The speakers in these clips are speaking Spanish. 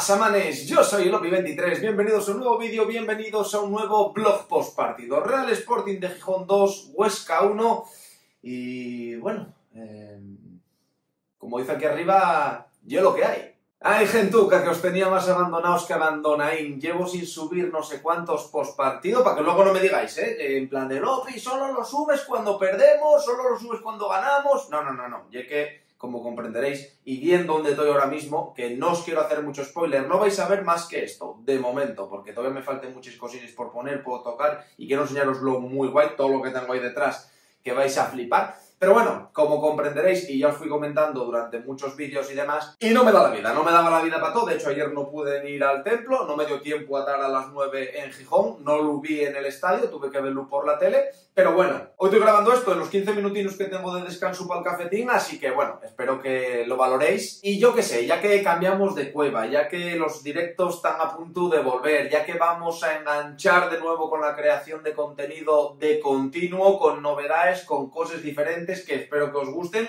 pasa, manes? Yo soy Elopi23, bienvenidos a un nuevo vídeo, bienvenidos a un nuevo blog post partido. Real Sporting de Gijón 2, Huesca 1. Y bueno, como dice aquí arriba, yo lo que hay. Ay, gentuca, que os tenía más abandonados que abandonaín. Llevo sin subir no sé cuántos post partido, para que luego no me digáis, en plan de Elopi, solo lo subes cuando perdemos, solo lo subes cuando ganamos. No, ya que, como comprenderéis, y viendo dónde estoy ahora mismo, que no os quiero hacer mucho spoiler, no vais a ver más que esto, de momento, porque todavía me faltan muchas cosillas por poner, puedo tocar, y quiero enseñaroslo muy guay, todo lo que tengo ahí detrás, que vais a flipar. Pero bueno, como comprenderéis, y ya os fui comentando durante muchos vídeos y demás, y no me da la vida, no me daba la vida para todo. De hecho, ayer no pude ir al templo, no me dio tiempo a estar a las 9 en Gijón, no lo vi en el estadio, tuve que verlo por la tele. Pero bueno, hoy estoy grabando esto en los 15 minutinos que tengo de descanso para el cafetín, así que bueno, espero que lo valoréis. Y yo qué sé, ya que cambiamos de cueva, ya que los directos están a punto de volver, ya que vamos a enganchar de nuevo con la creación de contenido de continuo, con novedades, con cosas diferentes, que espero que os gusten,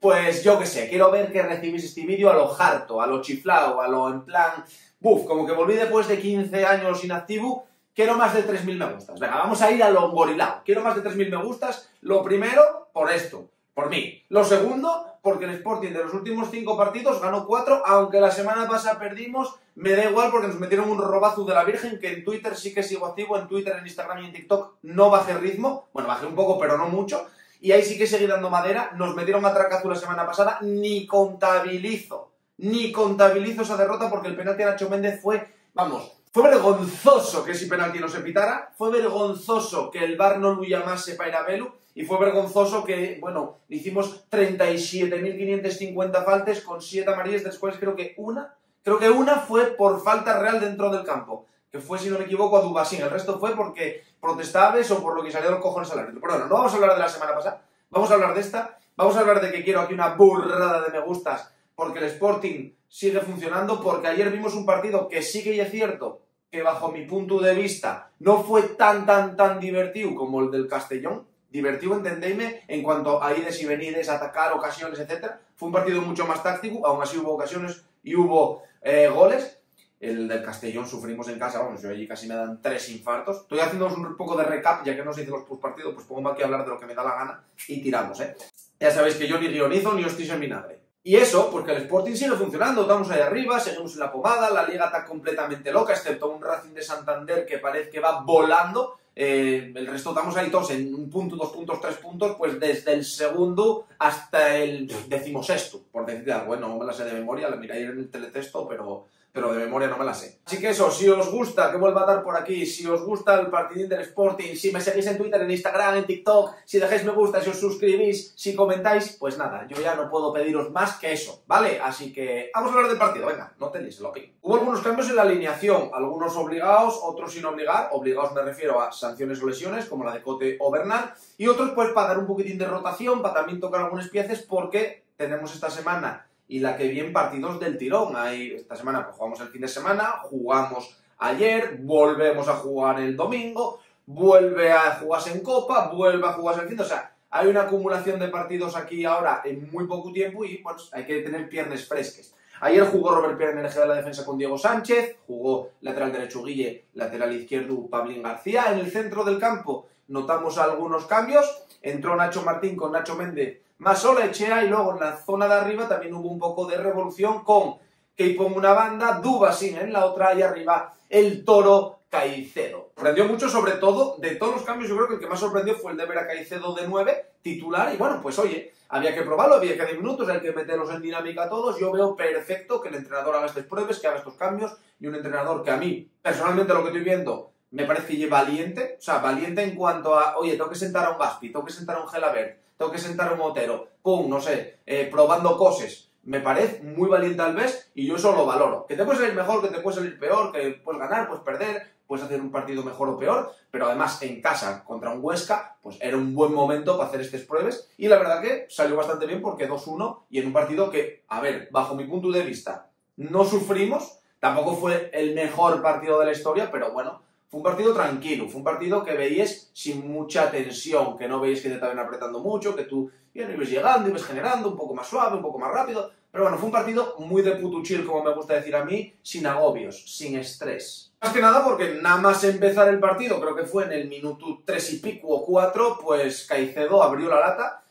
pues yo que sé, quiero ver que recibís este vídeo a lo harto, a lo chiflado, a lo en plan, buf, como que volví después de 15 años inactivo, quiero más de 3.000 me gustas. Venga, vamos a ir a lo gorilao, quiero más de 3.000 me gustas, lo primero, por esto, por mí, lo segundo, porque el Sporting de los últimos 5 partidos ganó 4, aunque la semana pasada perdimos, me da igual porque nos metieron un robazo de la Virgen, que en Twitter sí que sigo activo, en Twitter, en Instagram y en TikTok no bajé ritmo, bueno, bajé un poco, pero no mucho, y ahí sí que seguí dando madera, nos metieron a Tracazú la semana pasada, ni contabilizo esa derrota porque el penalti a Nacho Méndez fue, vamos, fue vergonzoso que ese penalti no se pitara, fue vergonzoso que el VAR no lo llamase para ir a Belu, y fue vergonzoso que, bueno, hicimos 37.550 faltas con 7 amarillas, después creo que una fue por falta real dentro del campo, que fue, si no me equivoco, a Dubasín. El resto fue porque protestables o por lo que salió los cojones al árbitro. Pero bueno, no vamos a hablar de la semana pasada, vamos a hablar de esta, vamos a hablar de que quiero aquí una burrada de me gustas porque el Sporting sigue funcionando, porque ayer vimos un partido que sí que es cierto que bajo mi punto de vista no fue tan divertido como el del Castellón. Divertido, entendéisme, en cuanto a ides y venides, atacar, ocasiones, etcétera. Fue un partido mucho más táctico, aún así hubo ocasiones y hubo goles. El del Castellón sufrimos en casa, vamos, yo allí casi me dan 3 infartos. Estoy haciendo un poco de recap, ya que no se hizo los postpartidos, pues pongo aquí a hablar de lo que me da la gana y tiramos, Ya sabéis que yo ni guionizo ni hostis en vinagre. Y eso, porque el Sporting sigue funcionando, estamos ahí arriba, seguimos en la pomada, la liga está completamente loca, excepto un Racing de Santander que parece que va volando. El resto estamos ahí todos en 1 punto, 2 puntos, 3 puntos, pues desde el segundo hasta el 16º, por decirte algo, no me la sé de memoria, la miráis en el teletexto, pero de memoria no me la sé. Así que eso, si os gusta que vuelva a dar por aquí, si os gusta el partidín del Sporting, si me seguís en Twitter, en Instagram, en TikTok, si dejáis me gusta, si os suscribís, si comentáis, pues nada, yo ya no puedo pediros más que eso, ¿vale? Así que vamos a hablar del partido, venga, no tenéis lo que. Hubo algunos cambios en la alineación, algunos obligados, otros sin obligar, obligados me refiero a sanciones o lesiones, como la de Cote o Bernal, y otros pues para dar un poquitín de rotación, para también tocar algunas piezas, porque tenemos esta semana y la que viene partidos del tirón. Ahí, esta semana pues jugamos el fin de semana, jugamos ayer, volvemos a jugar el domingo, vuelve a jugarse en Copa, vuelve a jugarse el fin de semana. O sea, hay una acumulación de partidos aquí ahora en muy poco tiempo y pues hay que tener piernas frescas. Ayer jugó Rober Pier en el eje de la defensa con Diego Sánchez, jugó lateral derecho Guille, lateral izquierdo Pablín García. En el centro del campo notamos algunos cambios, entró Nacho Martín con Nacho Méndez más Olaechea, y luego en la zona de arriba también hubo un poco de revolución con Queipo en una banda, Dubasín en la otra y arriba el Toro Caicedo. Sorprendió mucho, sobre todo, de todos los cambios, yo creo que el que más sorprendió fue el de Vera Caicedo de 9, titular, y bueno, pues oye, había que probarlo, había que 10 minutos, hay que meterlos en dinámica a todos. Yo veo perfecto que el entrenador haga estas pruebas, que haga estos cambios, y un entrenador que a mí, personalmente, lo que estoy viendo, me parece que es valiente, o sea, valiente en cuanto a, oye, tengo que sentar a un Gaspi, tengo que sentar a un Gelabert, tengo que sentar a un Otero, pum, no sé, probando cosas. Me parece muy valiente Alves y yo eso lo valoro. Que te puede salir mejor, que te puede salir peor, que puedes ganar, puedes perder, puedes hacer un partido mejor o peor, pero además en casa contra un Huesca, pues era un buen momento para hacer estas pruebas y la verdad que salió bastante bien porque 2-1 y en un partido que, a ver, bajo mi punto de vista, no sufrimos, tampoco fue el mejor partido de la historia, pero bueno, Fue un partido tranquilo, fue un partido que veíais sin mucha tensión, que no veíais que te estaban apretando mucho, que tú bien, ibas llegando, ibas generando, un poco más suave, un poco más rápido. Pero bueno, fue un partido muy de puto chill, como me gusta decir a mí, sin agobios, sin estrés. Más que nada porque nada más empezar el partido, creo que fue en el minuto 3 y pico o 4, pues Caicedo abrió la lata,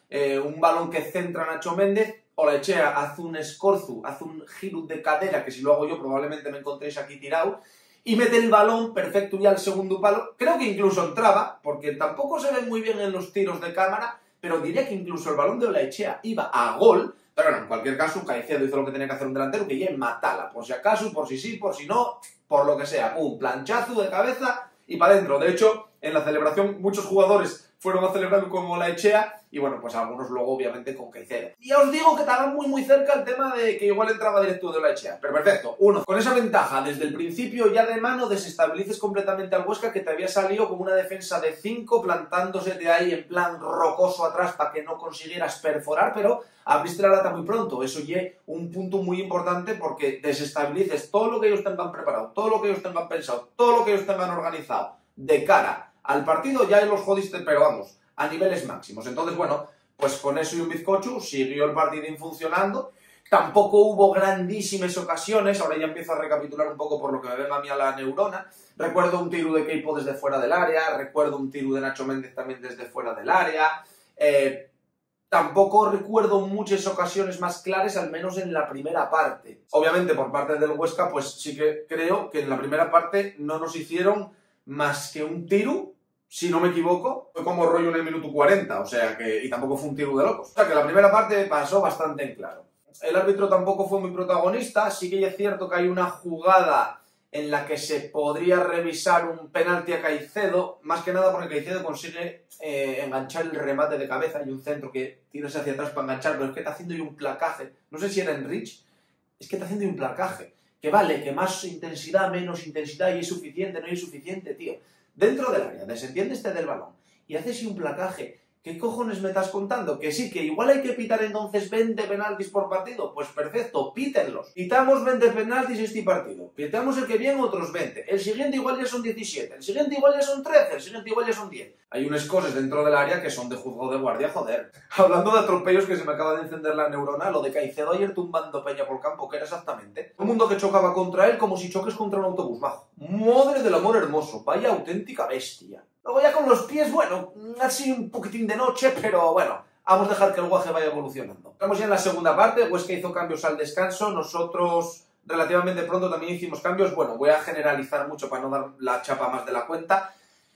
un balón que centra Nacho Méndez, Olaechea hace un escorzo, hace un giro de cadera, que si lo hago yo probablemente me encontréis aquí tirado, y mete el balón perfecto ya al segundo palo. Creo que incluso entraba, porque tampoco se ve muy bien en los tiros de cámara, pero diría que incluso el balón de Olaechea iba a gol. Pero bueno, en cualquier caso, Caicedo hizo lo que tenía que hacer un delantero, que ya es matarla, por si acaso, por si sí, por si no, por lo que sea. Un planchazo de cabeza y para adentro. De hecho, en la celebración muchos jugadores fueron a celebrar con Olaechea y bueno, pues algunos luego obviamente con Caicedo. Y ya os digo que estaba muy muy cerca el tema de que igual entraba directo de Olaechea. Pero perfecto, uno. Con esa ventaja, desde el principio ya de mano desestabilices completamente al Huesca, que te había salido con una defensa de 5 plantándose de ahí en plan rocoso atrás para que no consiguieras perforar, pero abriste la lata muy pronto. Eso ya es un punto muy importante porque desestabilices todo lo que ellos tengan preparado, todo lo que ellos tengan pensado, todo lo que ellos tengan organizado de cara al partido, ya los jodiste, pero vamos, a niveles máximos. Entonces, bueno, pues con eso y un bizcocho siguió el partidín funcionando. Tampoco hubo grandísimas ocasiones, ahora ya empiezo a recapitular un poco por lo que me venga a mí a la neurona. Recuerdo un tiro de Queipo desde fuera del área, recuerdo un tiro de Nacho Méndez también desde fuera del área. Tampoco recuerdo muchas ocasiones más claras, al menos en la primera parte. Obviamente, por parte del Huesca, pues sí que creo que en la primera parte no nos hicieron más que un tiro, si no me equivoco, fue como rollo en el minuto 40, o sea que, y tampoco fue un tiro de locos. O sea que la primera parte pasó bastante en claro. El árbitro tampoco fue muy protagonista, sí que es cierto que hay una jugada en la que se podría revisar un penalti a Caicedo, más que nada porque Caicedo consigue enganchar el remate de cabeza y un centro que tiras hacia atrás para enganchar, pero es que está haciendo un placaje, no sé si era Enrich, es que está haciendo un placaje, que vale, que más intensidad, menos intensidad y es suficiente, no es suficiente, tío. Dentro del área, desentiéndete del balón y haces un placaje. ¿Qué cojones me estás contando? Que sí, que igual hay que pitar entonces 20 penaltis por partido. Pues perfecto, pítenlos. Pitamos 20 penaltis este partido. Pitamos el que viene otros 20. El siguiente igual ya son 17. El siguiente igual ya son 13. El siguiente igual ya son 10. Hay unas cosas dentro del área que son de juzgado de guardia, joder. Hablando de atropellos, que se me acaba de encender la neurona, lo de Caicedo ayer tumbando peña por campo, que era exactamente un mundo que chocaba contra él como si choques contra un autobús, majo. Madre del amor hermoso, vaya auténtica bestia. Luego ya con los pies, bueno, así un poquitín de noche, pero bueno, vamos a dejar que el guaje vaya evolucionando. Estamos ya en la segunda parte, Huesca hizo cambios al descanso, nosotros relativamente pronto también hicimos cambios. Bueno, voy a generalizar mucho para no dar la chapa más de la cuenta.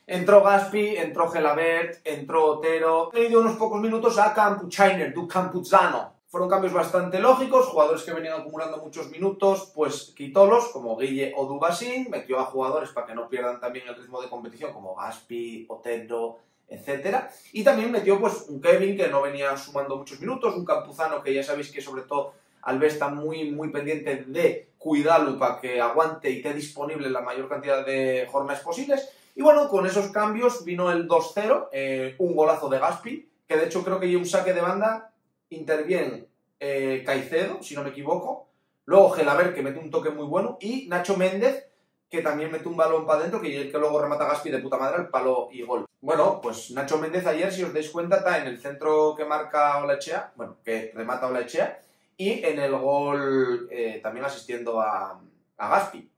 Entró Gaspi, entró Gelabert, entró Otero, y dio unos pocos minutos a Campuchiner, du Campuzano. Fueron cambios bastante lógicos, jugadores que venían acumulando muchos minutos, pues quitólos, como Guille o Dubasín, metió a jugadores para que no pierdan también el ritmo de competición, como Gaspi, Otero, etc. Y también metió pues un Kevin que no venía sumando muchos minutos, un Campuzano que ya sabéis que sobre todo Alves está muy, muy pendiente de cuidarlo para que aguante y esté disponible la mayor cantidad de jornadas posibles. Y bueno, con esos cambios vino el 2-0, un golazo de Gaspi, que de hecho creo que hay un saque de banda. Interviene Caicedo, si no me equivoco, luego Gelabert, que mete un toque muy bueno, y Nacho Méndez, que también mete un balón para adentro, que luego remata Gaspi de puta madre al palo y gol. Bueno, pues Nacho Méndez ayer, si os dais cuenta, está en el centro que marca Olaechea, bueno, que remata Olaechea, y en el gol también asistiendo a Gaspi.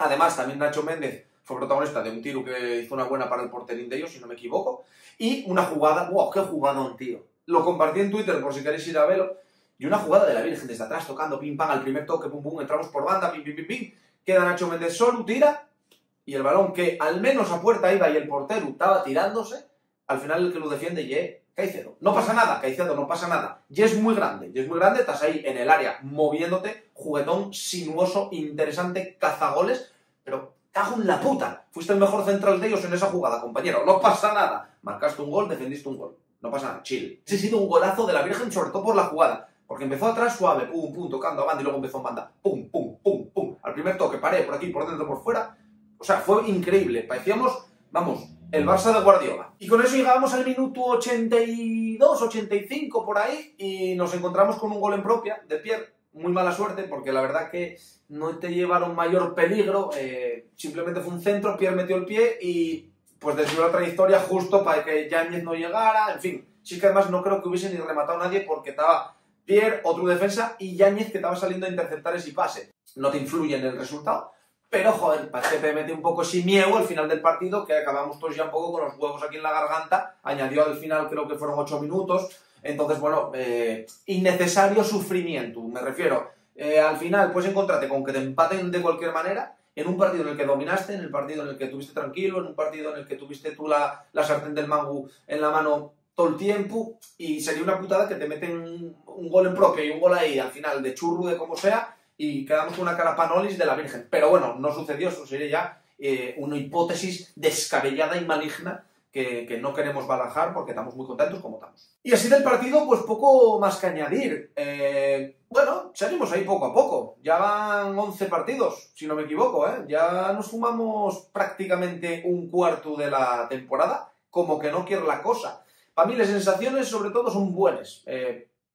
Además, también Nacho Méndez fue protagonista de un tiro que hizo una buena para el porterín de ellos, si no me equivoco, y una jugada, wow, qué jugadón, tío. Lo compartí en Twitter por si queréis ir a verlo. Y una jugada de la Virgen desde atrás, tocando pim pam, al primer toque, pum pum, entramos por banda, pim pim pim pim. Queda Nacho Méndez solo, tira. Y el balón que al menos a puerta iba y el portero estaba tirándose. Al final el que lo defiende y es Caicedo. No pasa nada, Caicedo, no pasa nada. Y es muy grande, estás ahí en el área moviéndote, juguetón sinuoso, interesante, cazagoles. Pero cago en la puta, fuiste el mejor central de ellos en esa jugada, compañero. No pasa nada. Marcaste un gol, defendiste un gol. No pasa nada, chill. Ese ha sido un golazo de la Virgen, sobre todo por la jugada. Porque empezó atrás suave, pum, pum, tocando a banda y luego empezó en banda. Pum, pum, pum, pum. Al primer toque, paré por aquí, por dentro, por fuera. O sea, fue increíble. Parecíamos, vamos, el Barça de Guardiola. Y con eso llegábamos al minuto 82, 85 por ahí y nos encontramos con un gol en propia de Pierre. muy mala suerte, porque la verdad que no te llevaron mayor peligro, simplemente fue un centro, Pierre metió el pie y pues desvió la trayectoria justo para que Yáñez no llegara, en fin. Sí que además no creo que hubiese ni rematado a nadie porque estaba Pierre, otro defensa, y Yáñez que estaba saliendo a interceptar ese pase. No te influye en el resultado, pero joder, parece que te mete un poco simiego al final del partido, que acabamos todos ya un poco con los huevos aquí en la garganta, añadió al final creo que fueron 8 minutos, entonces bueno, innecesario sufrimiento, me refiero. Al final puedes encontrarte con que te empaten de cualquier manera, en un partido en el que dominaste, en el partido en el que tuviste tranquilo, en un partido en el que tuviste tú la sartén del mango en la mano todo el tiempo, y sería una putada que te meten un gol en propio y un gol ahí al final de churro, de como sea, y quedamos con una cara panolis de la Virgen. Pero bueno, no sucedió, eso sería ya una hipótesis descabellada y maligna que no queremos balajar porque estamos muy contentos como estamos. Y así del partido, pues poco más que añadir. Bueno, salimos ahí poco a poco. Ya van 11 partidos, si no me equivoco, ¿eh? Ya nos fumamos prácticamente un cuarto de la temporada, como que no quiere la cosa. Para mí las sensaciones, sobre todo, son buenas.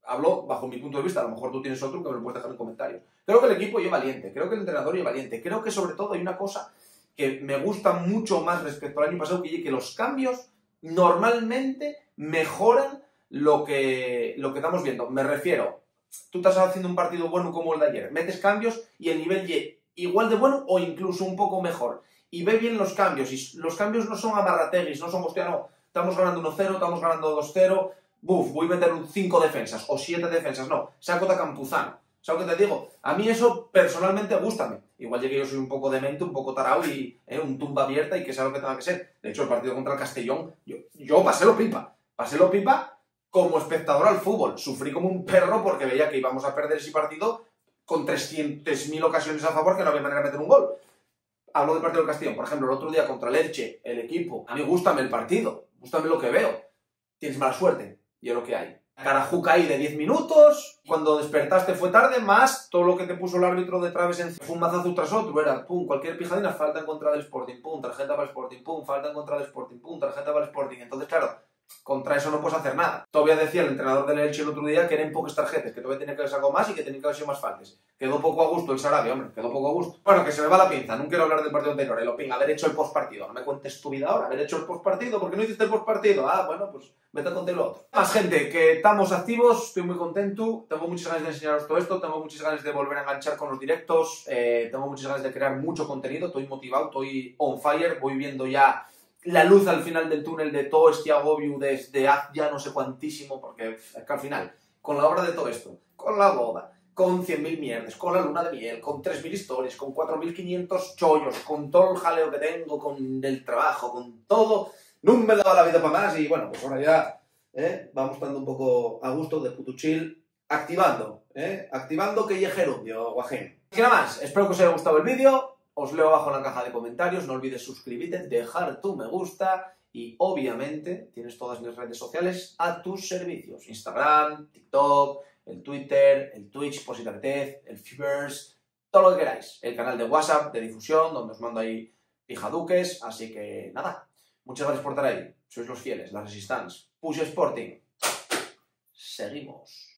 Hablo bajo mi punto de vista, a lo mejor tú tienes otro que me lo puedes dejar en comentarios. Creo que el equipo lleva valiente, creo que el entrenador lleva valiente, creo que sobre todo hay una cosa que me gusta mucho más respecto al año pasado, que los cambios normalmente mejoran lo que estamos viendo. Me refiero, tú estás haciendo un partido bueno como el de ayer, metes cambios y el nivel Y igual de bueno o incluso un poco mejor. Y ve bien los cambios, y los cambios no son amarrateguis, no son hostia, estamos ganando 1-0, estamos ganando 2-0... Buf, voy a meter 5 defensas o 7 defensas, no, saco a Campuzano. ¿Sabes lo que te digo? A mí eso personalmente gústame. Igual ya que yo soy un poco demente, un poco tarao y un tumba abierta y que sea lo que tenga que ser. De hecho, el partido contra el Castellón, yo pasé lo pipa como espectador al fútbol. Sufrí como un perro porque veía que íbamos a perder ese partido con 300.000 ocasiones a favor que no había manera de meter un gol. Hablo del partido del Castellón, por ejemplo, el otro día contra el Elche, el equipo. A mí gústame el partido, gústame lo que veo. Tienes mala suerte. Y es lo que hay. Carajuca ahí de 10 minutos, cuando despertaste fue tarde, más todo lo que te puso el árbitro de Traves encima. Fue un mazazo tras otro, era pum, cualquier pijadina, falta en contra del Sporting, pum, tarjeta para el Sporting, pum, falta en contra del Sporting, pum, tarjeta para el Sporting. Entonces, claro, contra eso no puedes hacer nada. Todavía decía el entrenador del Elche el otro día que eran pocas tarjetas, que todavía tenía que haber sacado más y que tenía que haber sido más faltas. Quedó poco a gusto el Sarabi, hombre, quedó poco a gusto. Bueno, que se me va la pinza, no quiero hablar del partido anterior, Elopín, haber hecho el postpartido. No me cuentes tu vida ahora, haber hecho el postpartido, ¿por qué no hiciste el postpartido? Ah, bueno, pues vete a contar lo otro. Más gente, que estamos activos, estoy muy contento, tengo muchas ganas de enseñaros todo esto, tengo muchas ganas de volver a enganchar con los directos, tengo muchas ganas de crear mucho contenido, estoy motivado, estoy on fire, voy viendo ya la luz al final del túnel de todo este agobio desde hace ya no sé cuantísimo, porque es que al final, con la obra de todo esto, con la boda, con 100.000 mierdes, con la luna de miel, con 3.000 historias, con 4.500 chollos, con todo el jaleo que tengo, con el trabajo, con todo, no me da la vida para más y bueno, pues ahora ya vamos estando un poco a gusto de puto chill, activando, activando que llegue gerundio, guajén. Y nada más, espero que os haya gustado el vídeo. Os leo abajo en la caja de comentarios, no olvides suscribirte, dejar tu me gusta y obviamente tienes todas mis redes sociales a tus servicios. Instagram, TikTok, el Twitter, el Twitch, por si te apetece, el Fivers, todo lo que queráis. El canal de WhatsApp de difusión donde os mando ahí pijaduques, así que nada. Muchas gracias por estar ahí, sois los fieles, la Resistance, Push Sporting. Seguimos.